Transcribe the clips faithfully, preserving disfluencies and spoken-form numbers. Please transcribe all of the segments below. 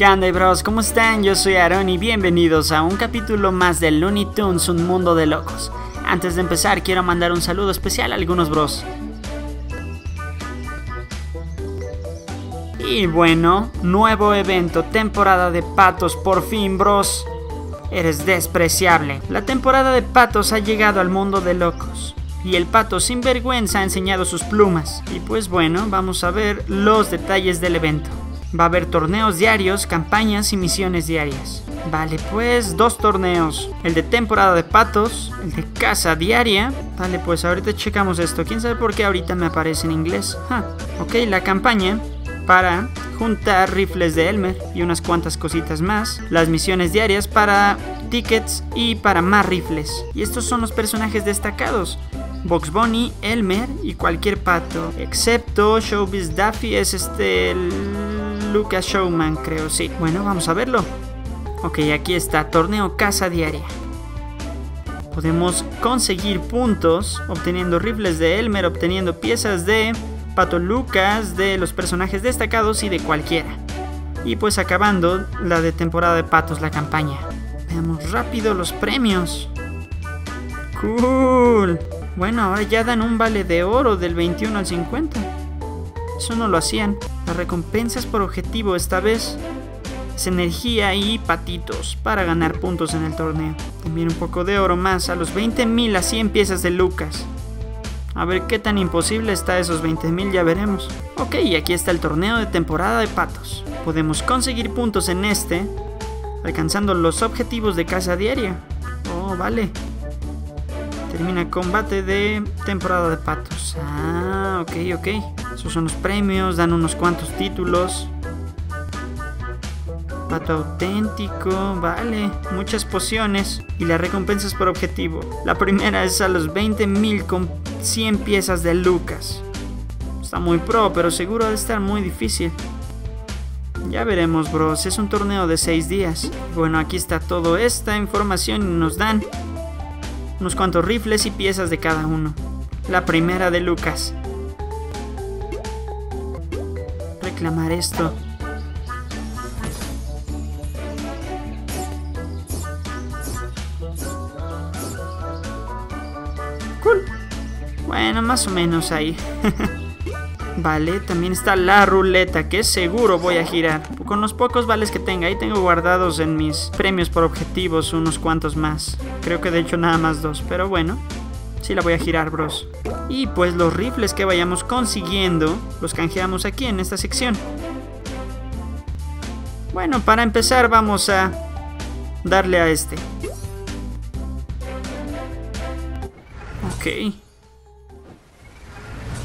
¿Qué onda, HeeyBros? ¿Cómo están? Yo soy Aaron y bienvenidos a un capítulo más de Looney Tunes Un Mundo de Locos. Antes de empezar, quiero mandar un saludo especial a algunos bros. Y bueno, nuevo evento, temporada de patos, por fin, bros. Eres despreciable. La temporada de patos ha llegado al mundo de locos. Y el pato sinvergüenza ha enseñado sus plumas. Y pues bueno, vamos a ver los detalles del evento. Va a haber torneos diarios, campañas y misiones diarias. Vale, pues dos torneos. El de temporada de patos, el de caza diaria. Vale, pues ahorita checamos esto. ¿Quién sabe por qué ahorita me aparece en inglés? Ah, ok, la campaña para juntar rifles de Elmer y unas cuantas cositas más. Las misiones diarias para tickets y para más rifles. Y estos son los personajes destacados. Bugs Bunny, Elmer y cualquier pato, excepto Showbiz Daffy, es este Lucas Showman, creo, sí. Bueno, vamos a verlo. Ok, aquí está, torneo caza diaria. Podemos conseguir puntos obteniendo rifles de Elmer, obteniendo piezas de Pato Lucas, de los personajes destacados y de cualquiera. Y pues acabando la de temporada de patos, la campaña. Veamos rápido los premios. Cool. Bueno, ahora ya dan un vale de oro del veintiuno al cincuenta. Eso no lo hacían. Las recompensas por objetivo esta vez es energía y patitos para ganar puntos en el torneo. También un poco de oro más a los veinte mil a cien piezas de Lucas. A ver qué tan imposible está esos veinte mil, ya veremos. Ok, y aquí está el torneo de temporada de patos. Podemos conseguir puntos en este, alcanzando los objetivos de caza diaria. Oh, vale. Termina combate de temporada de patos. Ah, ok, ok. Esos son los premios, dan unos cuantos títulos. Pato auténtico, vale. Muchas pociones. Y las recompensas por objetivo. La primera es a los veinte mil con cien piezas de Lucas. Está muy pro, pero seguro ha de estar muy difícil. Ya veremos, bros. Es un torneo de seis días. Bueno, aquí está toda esta información y nos dan unos cuantos rifles y piezas de cada uno. La primera de Lucas. Reclamar esto. Cool. Bueno, más o menos ahí. Vale, también está la ruleta, que seguro voy a girar. Con los pocos vales que tenga, ahí tengo guardados en mis premios por objetivos unos cuantos más. Creo que de hecho nada más dos, pero bueno, sí la voy a girar, bros. Y pues los rifles que vayamos consiguiendo los canjeamos aquí en esta sección. Bueno, para empezar vamos a darle a este. Ok.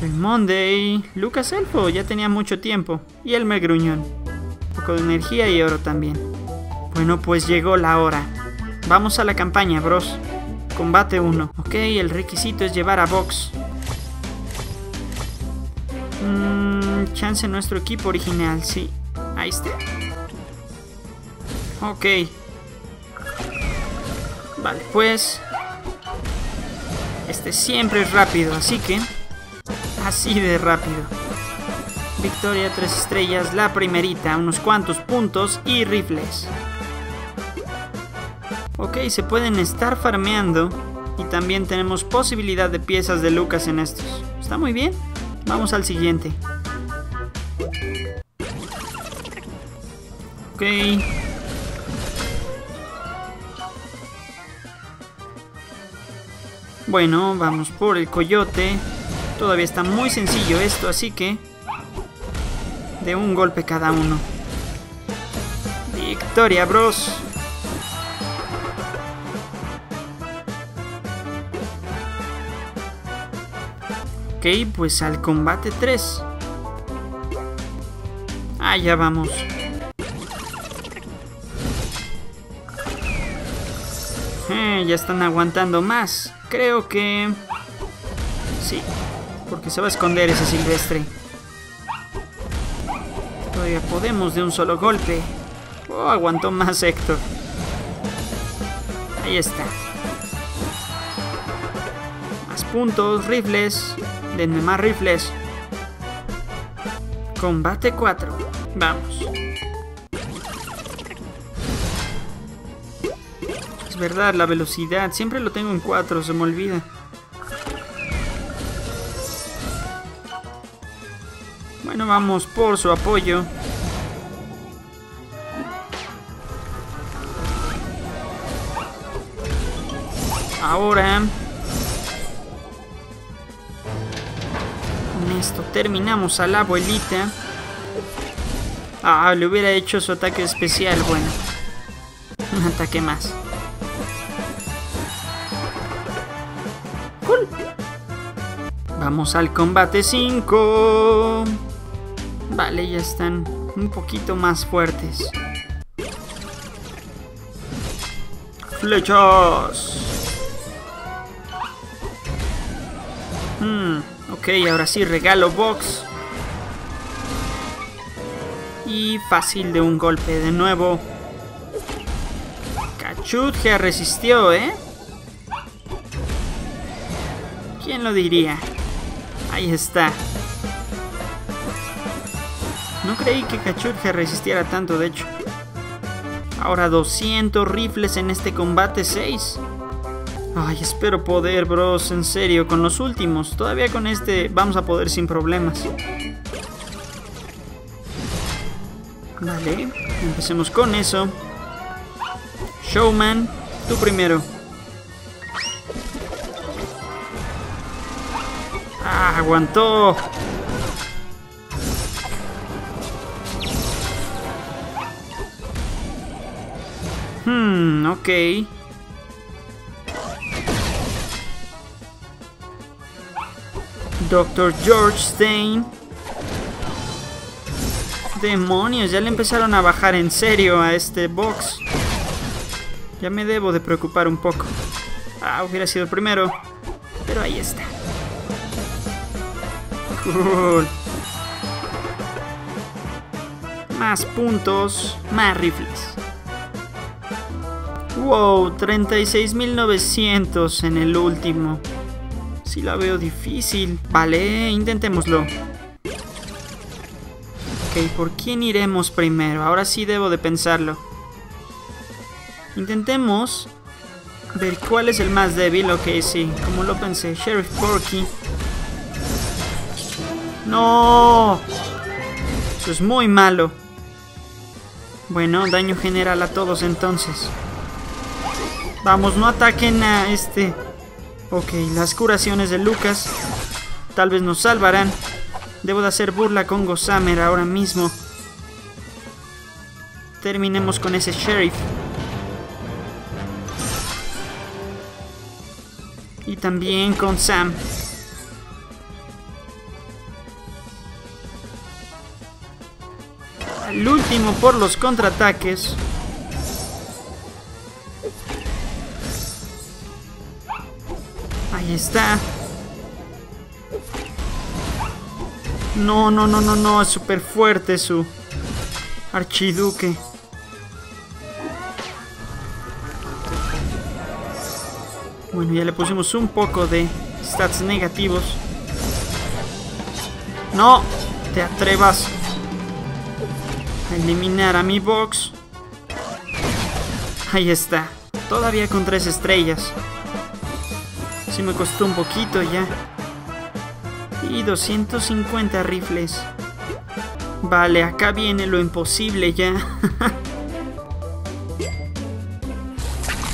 Jumondey, Lucas Elfo, ya tenía mucho tiempo. Y Elmer Gruñón. Un poco de energía y oro también. Bueno, pues llegó la hora. Vamos a la campaña, bros. Combate uno. Ok, el requisito es llevar a Vox. Mmm, chance nuestro equipo original, sí. Ahí está. Ok. Vale, pues. Este siempre es rápido, así que... así de rápido. Victoria, tres estrellas, la primerita, unos cuantos puntos y rifles. Ok, se pueden estar farmeando y también tenemos posibilidad de piezas de Lucas en estos. Está muy bien. Vamos al siguiente. Ok. Bueno, vamos por el coyote. Todavía está muy sencillo esto, así que de un golpe cada uno. Victoria, bros. Ok, pues al combate tres. Ah, ya vamos. Eh, ya están aguantando más. Creo que... sí. Porque se va a esconder ese Silvestre. Todavía podemos de un solo golpe. Oh, aguantó más Héctor. Ahí está. Más puntos, rifles. Denme más rifles. Combate cuatro. Vamos. es verdad, la velocidad. Siempre lo tengo en cuatro, se me olvida. Bueno, vamos por su apoyo. Ahora, con esto terminamos a la abuelita. Ah, le hubiera hecho su ataque especial. Bueno, un ataque más. Cool. Vamos al combate cinco. Vale, ya están un poquito más fuertes. Flechas. Hmm, ok, ahora sí, regalo box. Y fácil de un golpe de nuevo. Cachutja resistió, ¿eh? ¿Quién lo diría? Ahí está. No creí que Cachutja resistiera tanto, de hecho. Ahora doscientos rifles en este combate seis. Ay, espero poder, bros, en serio, con los últimos. Todavía con este vamos a poder sin problemas. Vale, empecemos con eso. Showman, tú primero. Ah, aguantó. Hmm, ok. doctor George Stein. Demonios, ya le empezaron a bajar en serio a este box. Ya me debo de preocupar un poco. Ah, hubiera sido el primero. Pero ahí está. Cool. Más puntos, más rifles. Wow, treinta y seis mil novecientos en el último. Sí la veo difícil. Vale, intentémoslo. Ok, ¿por quién iremos primero? Ahora sí debo de pensarlo. Intentemos ver cuál es el más débil. Ok, sí, como lo pensé. Sheriff Porky. ¡No! Eso es muy malo. Bueno, daño general a todos entonces. Vamos, no ataquen a este. Ok, las curaciones de Lucas tal vez nos salvarán. Debo de hacer burla con Gossamer ahora mismo. Terminemos con ese sheriff. Y también con Sam. Al último por los contraataques. Ahí está. No, no, no, no, no, es súper fuerte su archiduque. Bueno, ya le pusimos un poco de stats negativos. No te atrevas a eliminar a mi box. Ahí está, todavía con tres estrellas. Sí me costó un poquito ya. Y doscientos cincuenta rifles. Vale, acá viene lo imposible ya.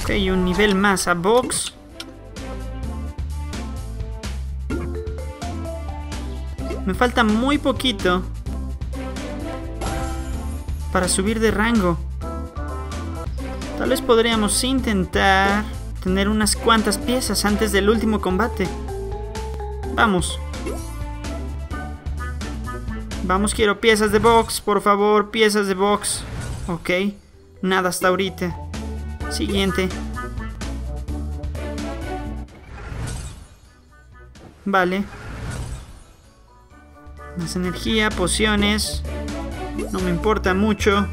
Ok, un nivel más a Box. Me falta muy poquito para subir de rango. Tal vez podríamos intentar tener unas cuantas piezas antes del último combate. Vamos. Vamos, quiero piezas de box, por favor, piezas de box. Ok, nada hasta ahorita. Siguiente. Vale. Más energía, pociones. No me importa mucho.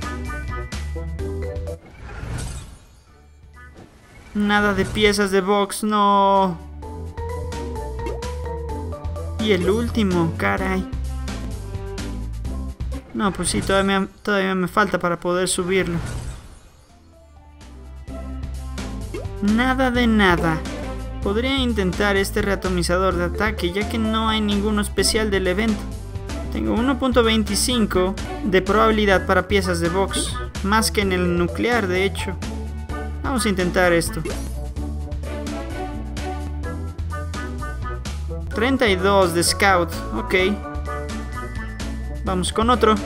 Nada de piezas de box, no. Y el último, caray. No, pues sí, todavía me, todavía me falta para poder subirlo. Nada de nada. Podría intentar este reatomizador de ataque, ya que no hay ninguno especial del evento. Tengo uno punto veinticinco de probabilidad para piezas de box, más que en el nuclear de hecho. Vamos a intentar esto. treinta y dos de scout, ok. Vamos con otro.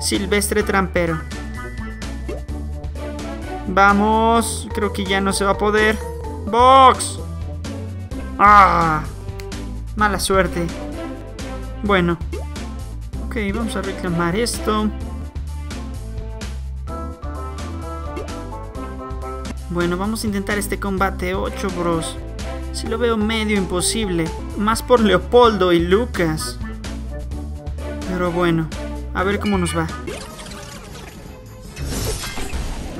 Silvestre trampero. Vamos, creo que ya no se va a poder. ¡Box! ¡Ah! Mala suerte. Bueno. Ok, vamos a reclamar esto. Bueno, vamos a intentar este combate ocho bros. Si lo veo medio imposible. Más por Leopoldo y Lucas. Pero bueno, a ver cómo nos va.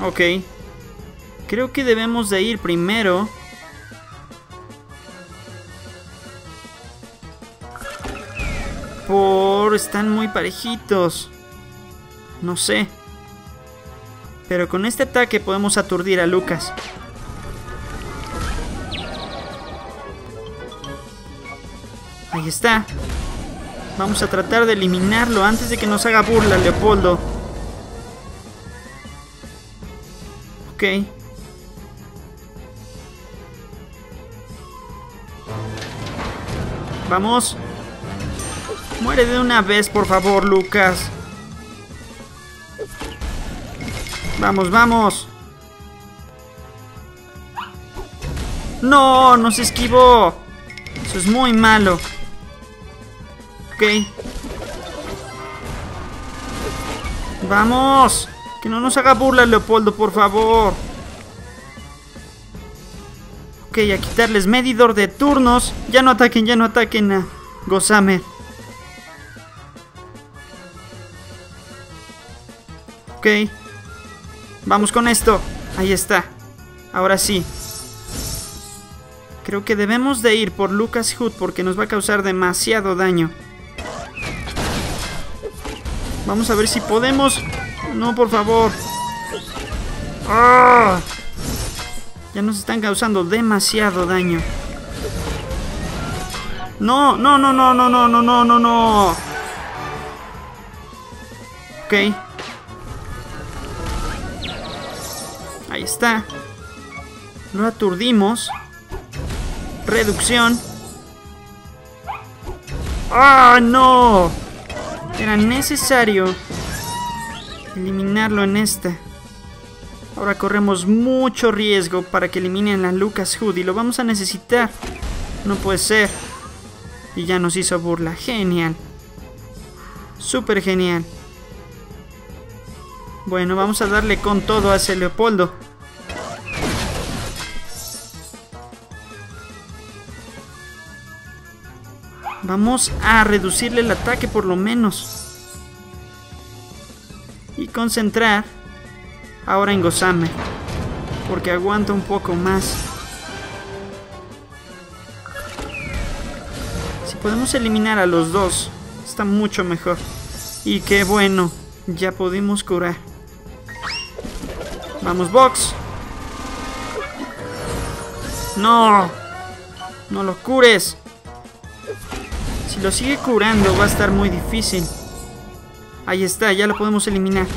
Ok. Creo que debemos de ir primero. Por... están muy parejitos. No sé. Pero con este ataque podemos aturdir a Lucas. Ahí está. Vamos a tratar de eliminarlo antes de que nos haga burla Leopoldo. Ok. Vamos. Muere de una vez, por favor, Lucas. Vamos, vamos. No, nos esquivó. Eso es muy malo. Ok. Vamos. Que no nos haga burla, Leopoldo, por favor. Ok, a quitarles medidor de turnos. Ya no ataquen, ya no ataquen a Gossamer. Ok. Vamos con esto. Ahí está. Ahora sí. Creo que debemos de ir por Lucas Hood porque nos va a causar demasiado daño. Vamos a ver si podemos. No, por favor. ¡Ah! Ya nos están causando demasiado daño. No, no, no, no, no, no, no, no, no, no. Ok. Ahí está. Lo aturdimos. Reducción. ¡Ah, no! Era necesario eliminarlo en esta. Ahora corremos mucho riesgo para que eliminen a Lucas Hood y lo vamos a necesitar. No puede ser. Y ya nos hizo burla. Genial. Súper genial. Bueno, vamos a darle con todo a ese Leopoldo. Vamos a reducirle el ataque por lo menos. Y concentrar ahora en Gozame. Porque aguanta un poco más. Si podemos eliminar a los dos, está mucho mejor. Y qué bueno, ya pudimos curar. Vamos, Box. No. No lo cures. Si lo sigue curando va a estar muy difícil. Ahí está, ya lo podemos eliminar.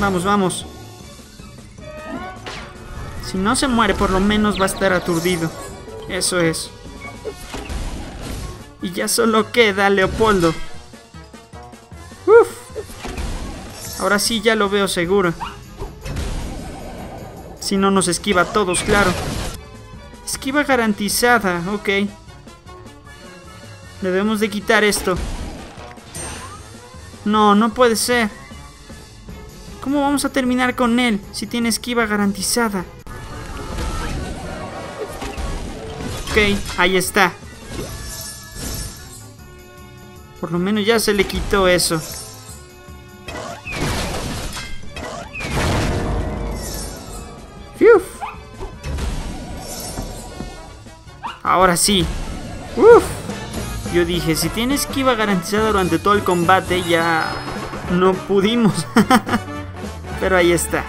Vamos, vamos. Si no se muere, por lo menos va a estar aturdido. Eso es. Y ya solo queda Leopoldo. Uf. Ahora sí ya lo veo seguro. Si no nos esquiva a todos, claro. Esquiva garantizada, ok. Debemos de quitar esto. No, no puede ser. ¿Cómo vamos a terminar con él si tiene esquiva garantizada? Ok, ahí está. Por lo menos ya se le quitó eso. Ahora sí. Uf. Yo dije, si tiene esquiva garantizada durante todo el combate, ya no pudimos. Pero ahí está.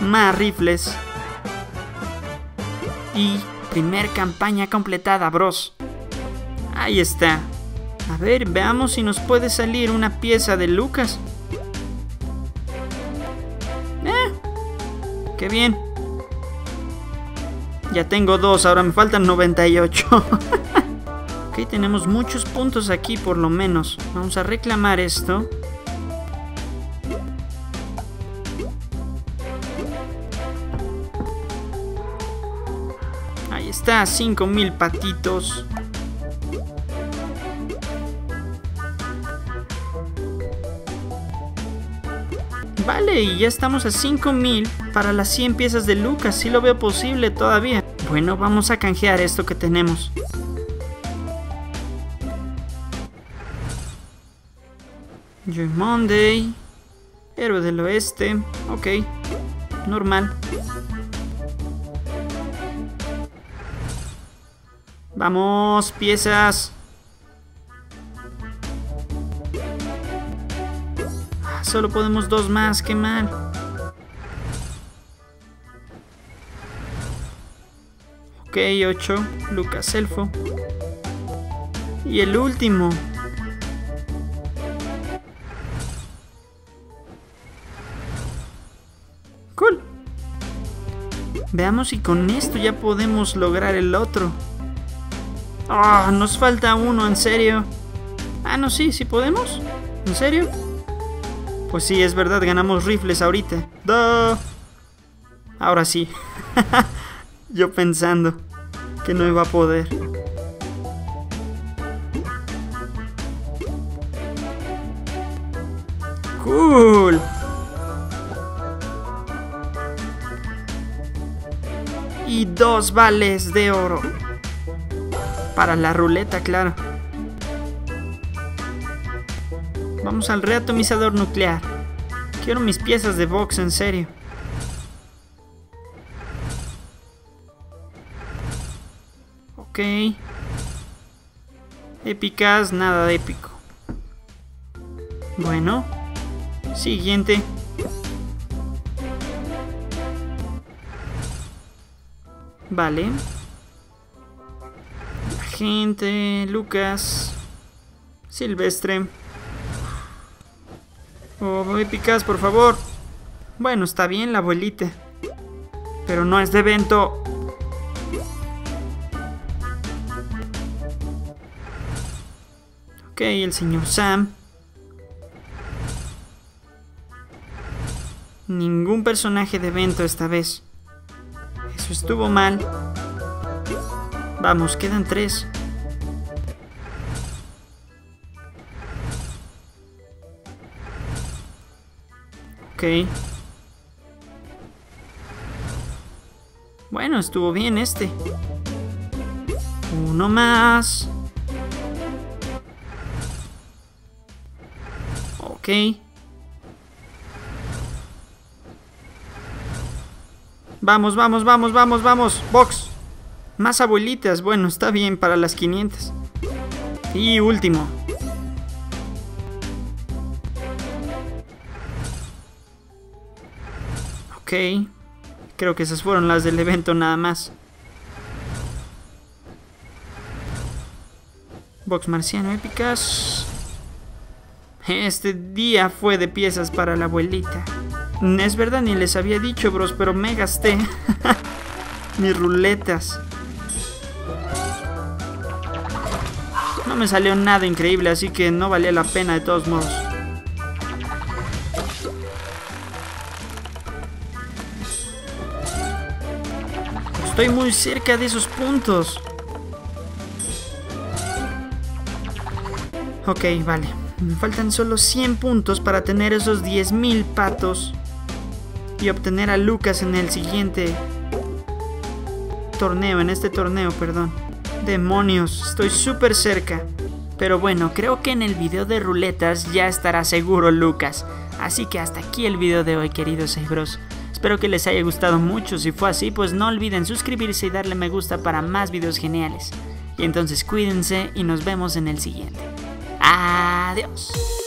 Más rifles. Y primer campaña completada, bros. Ahí está. A ver, veamos si nos puede salir una pieza de Lucas. Eh, ¡qué bien! Ya tengo dos, ahora me faltan noventa y ocho. Ok, tenemos muchos puntos aquí por lo menos. Vamos a reclamar esto. Ahí está, cinco mil patitos. Vale, y ya estamos a cinco mil para las cien piezas de Lucas. Sí lo veo posible todavía. Bueno, vamos a canjear esto que tenemos. Jumondey, héroe del oeste. Ok, normal. Vamos, piezas. Solo podemos dos más, qué mal. Ok, ocho. Lucas Elfo. Y el último. Cool. Veamos si con esto ya podemos lograr el otro. Ah, nos falta uno, ¿en serio? Ah, no, sí, sí podemos. ¿En serio? Pues sí, es verdad, ganamos rifles ahorita. ¡Da! Ahora sí. Yo pensando que no iba a poder. ¡Cool! Y dos vales de oro. Para la ruleta, claro. Vamos al reatomizador nuclear. Quiero mis piezas de box, en serio. Ok. Épicas, nada de épico. Bueno. Siguiente. Vale. Gente, Lucas. Silvestre. Oh, épicas, por favor. Bueno, está bien la abuelita, pero no es de evento. Ok, el señor Sam. Ningún personaje de evento esta vez. Eso estuvo mal. Vamos, quedan tres. Ok. Bueno, estuvo bien este. Uno más. Ok. Vamos, vamos, vamos, vamos, vamos. Box. Más abuelitas. Bueno, está bien para las quinientas. Y último. Ok, creo que esas fueron las del evento nada más. Box Marciano, épicas. Este día fue de piezas para la abuelita. Es verdad, ni les había dicho, bros, pero me gasté mis ruletas. No me salió nada increíble, así que no valía la pena de todos modos. Estoy muy cerca de esos puntos. Ok, vale. Me faltan solo cien puntos para tener esos diez mil patos y obtener a Lucas en el siguiente torneo, en este torneo, perdón. Demonios, estoy súper cerca. Pero bueno, creo que en el video de ruletas ya estará seguro Lucas. Así que hasta aquí el video de hoy, queridos HeeyBros. Espero que les haya gustado mucho. Si fue así, pues no olviden suscribirse y darle me gusta para más videos geniales. Y entonces cuídense y nos vemos en el siguiente. Adiós.